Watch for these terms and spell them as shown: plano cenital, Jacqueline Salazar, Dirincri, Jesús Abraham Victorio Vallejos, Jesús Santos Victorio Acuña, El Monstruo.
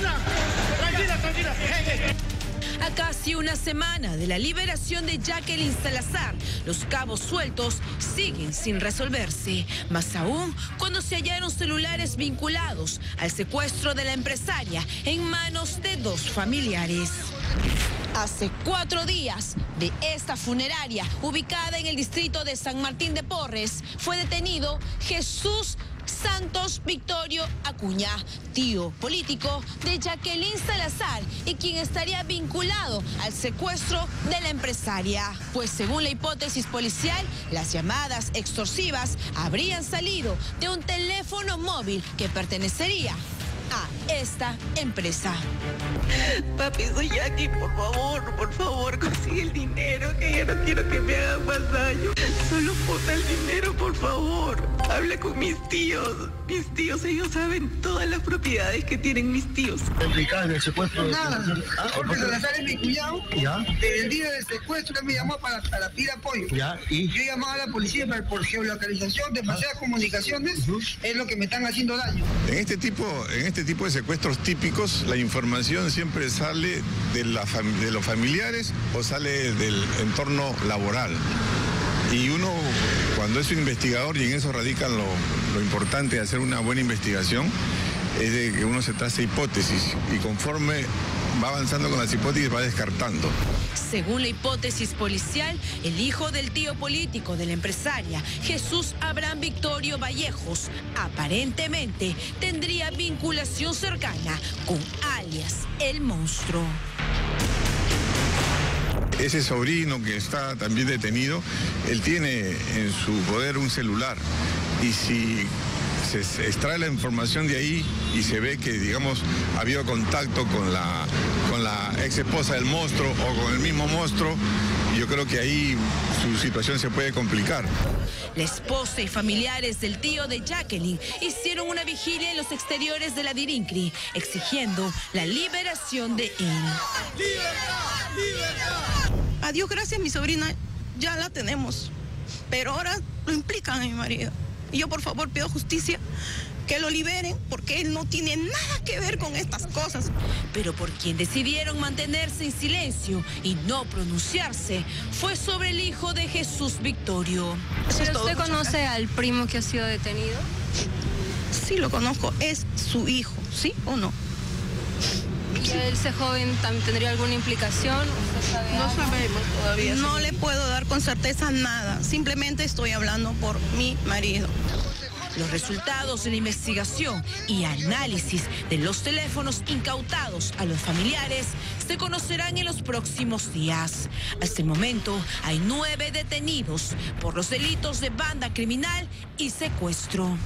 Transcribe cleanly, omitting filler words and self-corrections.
Tranquila, tranquila, tranquila. A casi una semana de la liberación de Jacqueline Salazar, los cabos sueltos siguen sin resolverse. Más aún cuando se hallaron celulares vinculados al secuestro de la empresaria en manos de dos familiares. Hace 4 días de esta funeraria, ubicada en el distrito de San Martín de Porres, fue detenido Jesús Santos Victorio Acuña, tío político de Jacqueline Salazar y quien estaría vinculado al secuestro de la empresaria. Pues según la hipótesis policial, las llamadas extorsivas habrían salido de un teléfono móvil que pertenecería a esta empresa. Papi, soy Jackie, por favor, consigue el dinero, que ya no quiero que me hagan más daño. Solo ponga el dinero, por favor. Habla con mis tíos, ellos saben todas las propiedades que tienen mis tíos. ¿Complicado el secuestro? Nada, porque Salazar es mi cuñado. ¿Ya? El día del secuestro él me llamó para pedir apoyo. ¿Ya? ¿Y? Yo llamaba a la policía por geolocalización, demasiadas comunicaciones, es lo que me están haciendo daño. En este tipo de secuestros típicos, la información siempre sale de los familiares o sale del entorno laboral. Y uno, cuando es un investigador, y en eso radica lo importante de hacer una buena investigación, es de que uno se traza hipótesis y conforme va avanzando con las hipótesis va descartando. Según la hipótesis policial, el hijo del tío político de la empresaria, Jesús Abraham Victorio Vallejos, aparentemente tendría vinculación cercana con alias El Monstruo. Ese sobrino que está también detenido, él tiene en su poder un celular y si se extrae la información de ahí y se ve que, digamos, ha habido contacto con la ex esposa del monstruo o con el mismo monstruo, yo creo que ahí su situación se puede complicar. La esposa y familiares del tío de Jacqueline hicieron una vigilia en los exteriores de la Dirincri, exigiendo la liberación de él. ¡Libertad! ¡Libertad! A Dios gracias, mi sobrina ya la tenemos, pero ahora lo implican a mi marido. Y yo por favor pido justicia, que lo liberen, porque él no tiene nada que ver con estas cosas. Pero por quien decidieron mantenerse en silencio y no pronunciarse fue sobre el hijo de Jesús Victorio. ¿Usted conoce al primo que ha sido detenido? Sí, lo conozco, es su hijo, ¿sí o no? ¿Y a ese joven también tendría alguna implicación? No sabemos todavía. No le puedo dar con certeza nada, simplemente estoy hablando por mi marido. Los resultados de la investigación y análisis de los teléfonos incautados a los familiares se conocerán en los próximos días. Hasta el momento hay 9 detenidos por los delitos de banda criminal y secuestro.